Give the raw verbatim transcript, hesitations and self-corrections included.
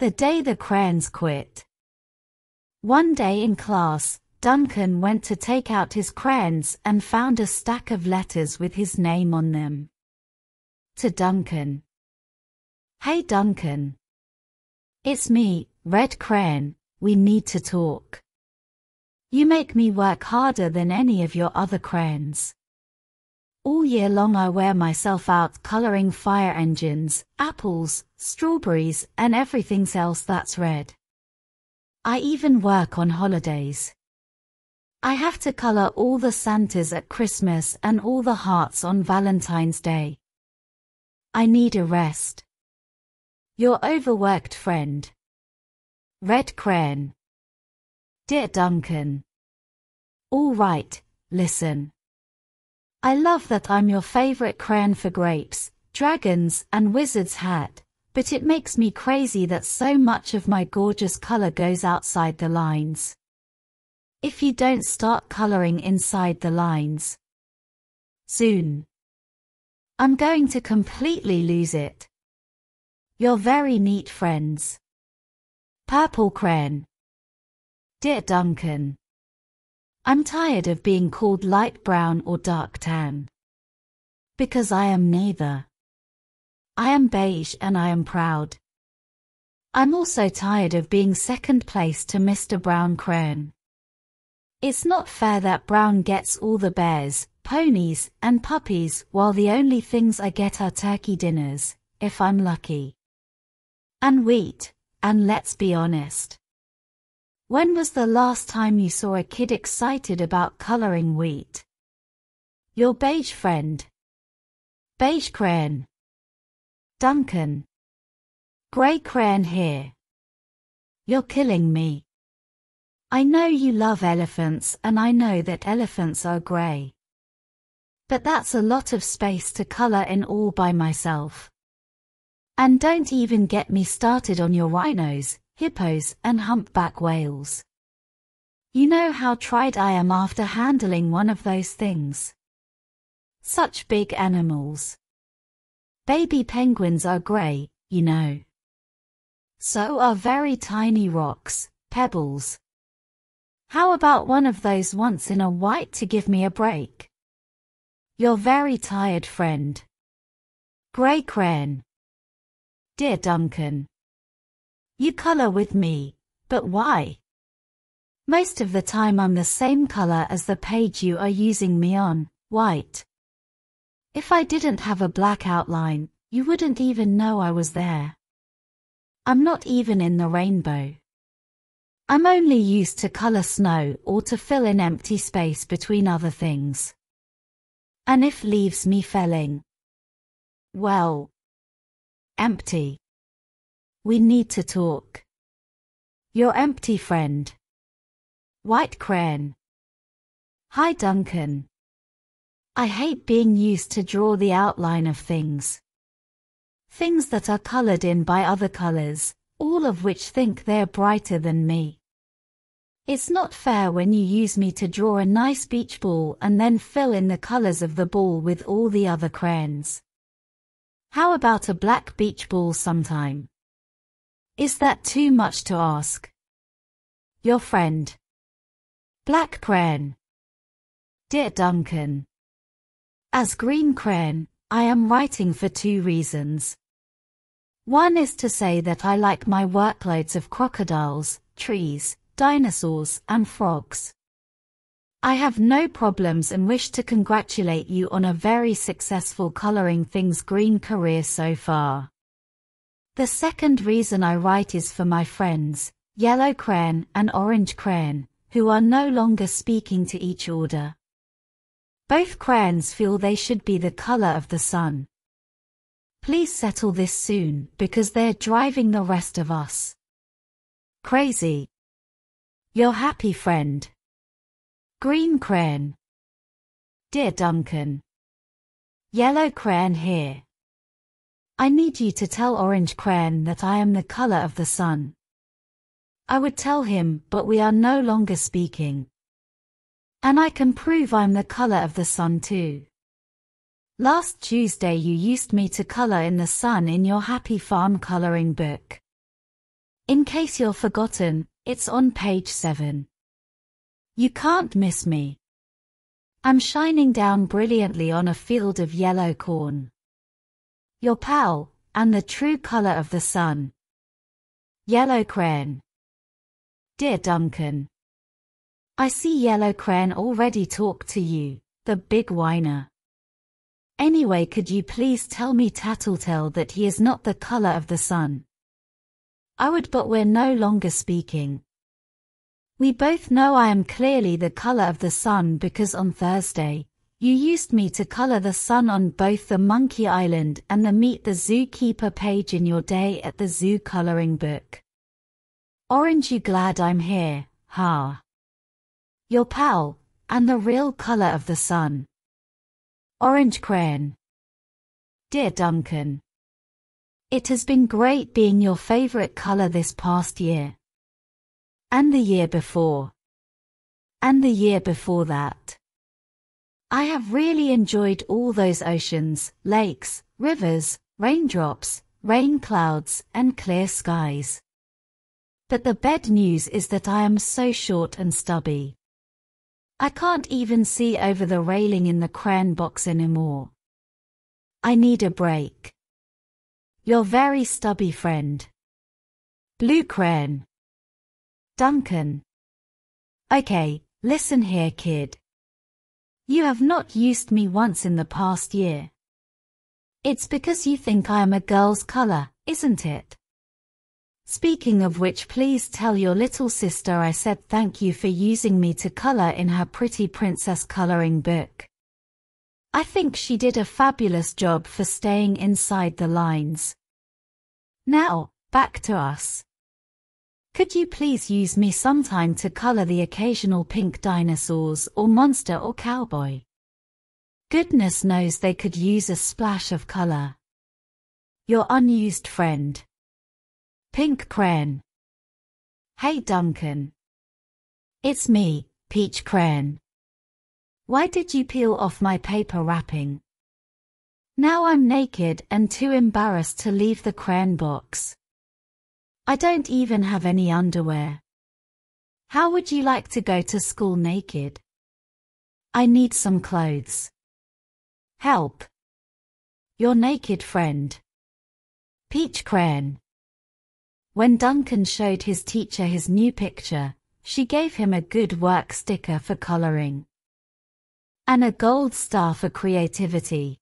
The Day the Crayons Quit. One day in class, Duncan went to take out his crayons and found a stack of letters with his name on them. To Duncan. "Hey Duncan. It's me, Red Crayon, we need to talk. You make me work harder than any of your other crayons. All year long I wear myself out coloring fire engines, apples, strawberries and everything else that's red. I even work on holidays. I have to color all the Santas at Christmas and all the hearts on Valentine's Day. I need a rest. Your overworked friend. Red Crayon." "Dear Duncan. All right, listen. I love that I'm your favorite crayon for grapes, dragons and wizard's hat, but it makes me crazy that so much of my gorgeous color goes outside the lines. If you don't start coloring inside the lines soon, I'm going to completely lose it. Your very neat friends. Purple Crayon. Dear Duncan. I'm tired of being called light brown or dark tan. Because I am neither. I am beige and I am proud. I'm also tired of being second place to Mister Brown Crayon. It's not fair that Brown gets all the bears, ponies, and puppies while the only things I get are turkey dinners, if I'm lucky. And wheat, and let's be honest. When was the last time you saw a kid excited about coloring wheat? Your beige friend. Beige Crayon. Duncan. Gray Crayon here. You're killing me. I know you love elephants and I know that elephants are gray. But that's a lot of space to color in all by myself. And don't even get me started on your rhinos, hippos and humpback whales. You know how tried I am after handling one of those things. Such big animals. Baby penguins are gray, you know. So are very tiny rocks, pebbles. How about one of those once in a white to give me a break? Your very tired friend. Gray Crayon. Dear Duncan. You color with me, but why? Most of the time I'm the same color as the page you are using me on, white. If I didn't have a black outline, you wouldn't even know I was there. I'm not even in the rainbow. I'm only used to color snow or to fill in empty space between other things. And if leaves me felling. Well. Empty. We need to talk. Your empty friend. White Crayon. Hi Duncan. I hate being used to draw the outline of things. Things that are colored in by other colors, all of which think they're brighter than me. It's not fair when you use me to draw a nice beach ball and then fill in the colors of the ball with all the other crayons. How about a black beach ball sometime? Is that too much to ask? Your friend. Black Crayon. Dear Duncan. As Green Crayon, I am writing for two reasons. One is to say that I like my workloads of crocodiles, trees, dinosaurs and frogs. I have no problems and wish to congratulate you on a very successful coloring things green career so far. The second reason I write is for my friends, Yellow Crayon and Orange Crayon, who are no longer speaking to each order. Both crayons feel they should be the color of the sun. Please settle this soon because they're driving the rest of us crazy. Your happy friend. Green Crayon. Dear Duncan. Yellow Crayon here. I need you to tell Orange Crayon that I am the color of the sun. I would tell him, but we are no longer speaking. And I can prove I'm the color of the sun too. Last Tuesday you used me to color in the sun in your Happy Farm coloring book. In case you're forgotten, it's on page seven. You can't miss me. I'm shining down brilliantly on a field of yellow corn. Your pal, and the true color of the sun. Yellow Crayon. Dear Duncan. I see Yellow Crayon already talked to you, the big whiner. Anyway, could you please tell me Tattletale that he is not the color of the sun? I would, but we're no longer speaking. We both know I am clearly the color of the sun because on Thursday, you used me to color the sun on both the Monkey Island and the Meet the Zookeeper page in your Day at the Zoo coloring book. Orange, you glad I'm here, ha. Your pal, and the real color of the sun. Orange Crayon. Dear Duncan. It has been great being your favorite color this past year. And the year before. And the year before that. I have really enjoyed all those oceans, lakes, rivers, raindrops, rain clouds, and clear skies. But the bad news is that I am so short and stubby. I can't even see over the railing in the crayon box anymore. I need a break. Your very stubby friend. Blue Crayon. Duncan. Okay, listen here, kid. You have not used me once in the past year. It's because you think I am a girl's color, isn't it? Speaking of which, please tell your little sister I said thank you for using me to color in her Pretty Princess coloring book. I think she did a fabulous job for staying inside the lines. Now, back to us. Could you please use me sometime to color the occasional pink dinosaurs or monster or cowboy? Goodness knows they could use a splash of color. Your unused friend. Pink Crayon. Hey Duncan. It's me, Peach Crayon. Why did you peel off my paper wrapping? Now I'm naked and too embarrassed to leave the crayon box. I don't even have any underwear. How would you like to go to school naked? I need some clothes. Help. Your naked friend. Peach Crayon. When Duncan showed his teacher his new picture, she gave him a good work sticker for coloring. And a gold star for creativity.